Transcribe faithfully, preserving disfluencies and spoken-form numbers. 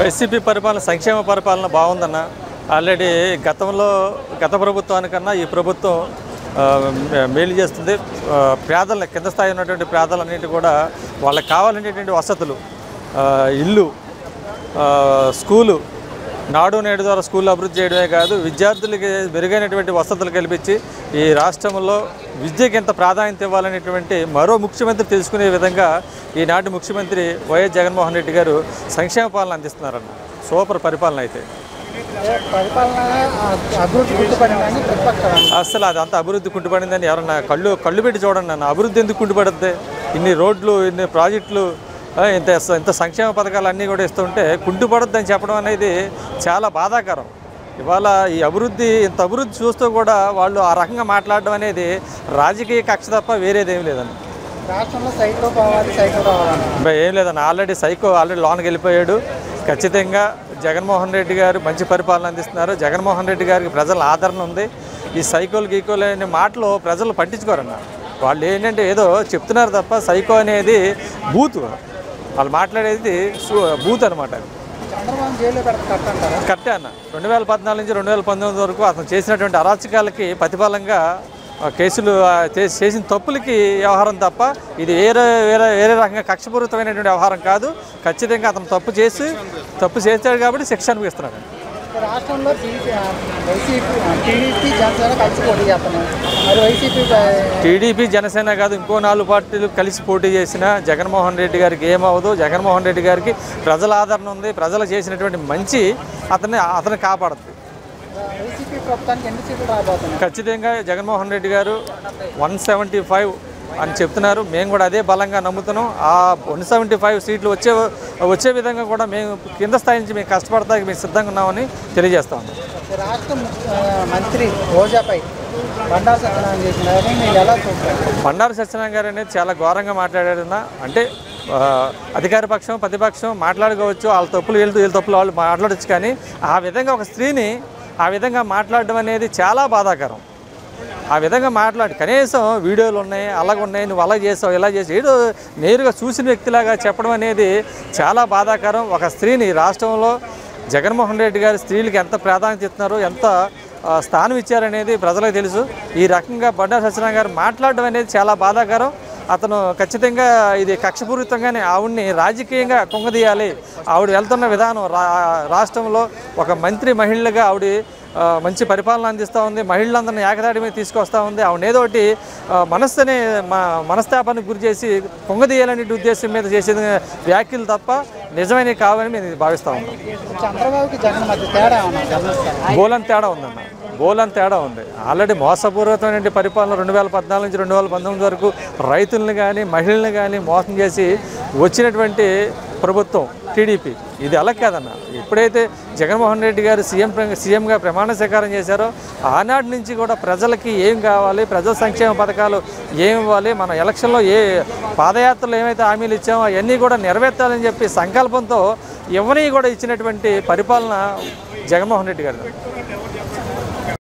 YCP పరిపాలన సంక్షేమ పరిపాలన బాగుందన్న. ఆల్రెడీ గతంలో గత ప్రభుత్వానికన్నా ఈ ప్రభుత్వం మేలు చేస్తుంది. పేదల కింద స్థాయి ఉన్నటువంటి పేదలన్నిటి కూడా వాళ్ళకి కావాలనేటువంటి వసతులు, ఇల్లు, స్కూలు, నాడు నేడు ద్వారా స్కూల్ అభివృద్ధి చేయడమే కాదు విద్యార్థులకి మెరుగైనటువంటి వసతులు కల్పించి ఈ రాష్ట్రంలో విద్యకి ఎంత ప్రాధాన్యత ఇవ్వాలనేటువంటి మరో ముఖ్యమంత్రి తెలుసుకునే విధంగా ఈనాటి ముఖ్యమంత్రి వైఎస్ జగన్మోహన్ రెడ్డి గారు సంక్షేమ పాలన అందిస్తున్నారన్న. సూపర్ పరిపాలన అయితే అసలు అదంతా అభివృద్ధి కుంటుపడిందని ఎవరన్నా కళ్ళు కళ్ళు పెట్టి చూడండి అన్న. అభివృద్ధి ఎందుకు కుంటుపడుద్ది? ఇన్ని రోడ్లు, ఇన్ని ప్రాజెక్టులు, ఇంత ఇంత సంక్షేమ పథకాలు అన్నీ కూడా ఇస్తుంటే కుంటుపడద్దని చెప్పడం అనేది చాలా బాధాకరం. ఇవాళ ఈ అభివృద్ధి ఇంత అభివృద్ధి చూస్తూ కూడా వాళ్ళు ఆ రకంగా మాట్లాడడం అనేది రాజకీయ కక్ష తప్ప వేరేదేమి లేదండి. రాష్ట్రంలో సైకో పోవాలి, సైకో రావాలి ఏం లేదన్న. ఆల్రెడీ సైకో ఆల్రెడీ లోన్కి వెళ్ళిపోయాడు. ఖచ్చితంగా జగన్మోహన్ రెడ్డి గారు మంచి పరిపాలన అందిస్తున్నారు. జగన్మోహన్ రెడ్డి గారికి ప్రజల ఆదరణ ఉంది. ఈ సైకోలు గీకోలు అనే మాటలు ప్రజలు పట్టించుకోరన్నారు. వాళ్ళు ఏంటంటే ఏదో చెప్తున్నారు తప్ప సైకో అనేది బూతు, వాళ్ళు మాట్లాడేది బూత్ అనమాట. అది కరెక్టే అన్న. రెండు వేల పద్నాలుగు నుంచి రెండు వేల పంతొమ్మిది వరకు అతను చేసినటువంటి అరాచకాలకి ప్రతిఫలంగా కేసులు చేసిన తప్పులకి వ్యవహారం తప్ప ఇది వేరే వేరే వేరే రకంగా కక్షపూరితమైనటువంటి వ్యవహారం కాదు. ఖచ్చితంగా అతను తప్పు చేసి తప్పు చేశాడు కాబట్టి శిక్ష అనిపిస్తున్నాడు. రాష్ట్రంలో టీడీపీ జనసేన కాదు ఇంకో నాలుగు పార్టీలు కలిసి పోటీ చేసిన జగన్మోహన్ రెడ్డి గారికి ఏమవ్వదు. జగన్మోహన్ రెడ్డి గారికి ప్రజల ఆదరణ ఉంది. ప్రజలు చేసినటువంటి మంచి అతన్ని అతను కాపాడుతుంది. ఖచ్చితంగా జగన్మోహన్ రెడ్డి గారు వన్ సెవెంటీ ఫైవ్ అని చెప్తున్నారు. మేము కూడా అదే బలంగా నమ్ముతున్నాం. ఆ వన్ సెవెంటీ ఫైవ్ సీట్లు వచ్చే వచ్చే విధంగా కూడా మేము కింద స్థాయి నుంచి మేము కష్టపడతానికి మేము సిద్ధంగా ఉన్నామని తెలియజేస్తాం. రాష్ట్ర మంత్రి రోజాపై బండారు సత్యనారాయణ చేసిన బండారు సత్యనారాయణ గారు అనేది చాలా ఘోరంగా మాట్లాడారన్నా. అంటే అధికార పక్షం ప్రతిపక్షం మాట్లాడుకోవచ్చు, వాళ్ళ తప్పులు వీళ్ళు వీళ్ళ తప్పులు వాళ్ళు మాట్లాడచ్చు. కానీ ఆ విధంగా ఒక స్త్రీని ఆ విధంగా మాట్లాడడం అనేది చాలా బాధాకరం. ఆ విధంగా మాట్లాడి కనీసం వీడియోలు ఉన్నాయి, అలాగ ఉన్నాయి, నువ్వు అలా చేసావు, ఇలా చేసావు, ఏదో నేరుగా చూసిన వ్యక్తిలాగా చెప్పడం అనేది చాలా బాధాకరం. ఒక స్త్రీని రాష్ట్రంలో జగన్మోహన్ రెడ్డి గారు స్త్రీలకు ఎంత ప్రాధాన్యత ఇస్తున్నారు, ఎంత స్థానం ఇచ్చారనేది ప్రజలకు తెలుసు. ఈ రకంగా బండారు సత్యనారాయణ గారు మాట్లాడడం అనేది చాలా బాధాకరం. అతను ఖచ్చితంగా ఇది కక్షపూరితంగానే ఆవిడ్ని రాజకీయంగా కుంగదీయాలి. ఆవిడ వెళ్తున్న విధానం రాష్ట్రంలో ఒక మంత్రి మహిళగా ఆవిడ మంచి పరిపాలన అందిస్తూ ఉంది, మహిళలందరినీ ఏకదాటి మీద తీసుకొస్తూ ఉంది. ఆవిడ ఏదోటి మనస్సునే మనస్తాపానికి గురి చేసి పొంగదీయాలనే ఉద్దేశం మీద చేసేది వ్యాఖ్యలు తప్ప నిజమైనవి కావని మేము భావిస్తూ ఉన్నాం. చంద్రబాబుకి జగన్ మధ్య తేడా ఉంది, గోలం తేడా ఉందన్న, గోలం తేడా ఉంది. ఆల్రెడీ మోసపూర్వకమైన పరిపాలన రెండు వేల పద్నాలుగు నుంచి రెండు వేల పంతొమ్మిది వరకు రైతులను కానీ మహిళలను కానీ మోసం చేసి వచ్చినటువంటి ప్రభుత్వం టీడీపీ. ఇది అలా కాదన్న. ఎప్పుడైతే జగన్మోహన్ రెడ్డి గారు సీఎం సీఎంగా ప్రమాణ స్వీకారం చేశారో ఆనాటి నుంచి కూడా ప్రజలకి ఏం కావాలి, ప్రజల సంక్షేమ పథకాలు ఏమి ఇవ్వాలి, మన ఎలక్షన్లో ఏ పాదయాత్రలు ఏమైతే హామీలు ఇచ్చామో అవన్నీ కూడా నెరవేర్చాలని చెప్పి సంకల్పంతో ఎవరిని కూడా ఇచ్చినటువంటి పరిపాలన జగన్మోహన్ రెడ్డి గారు.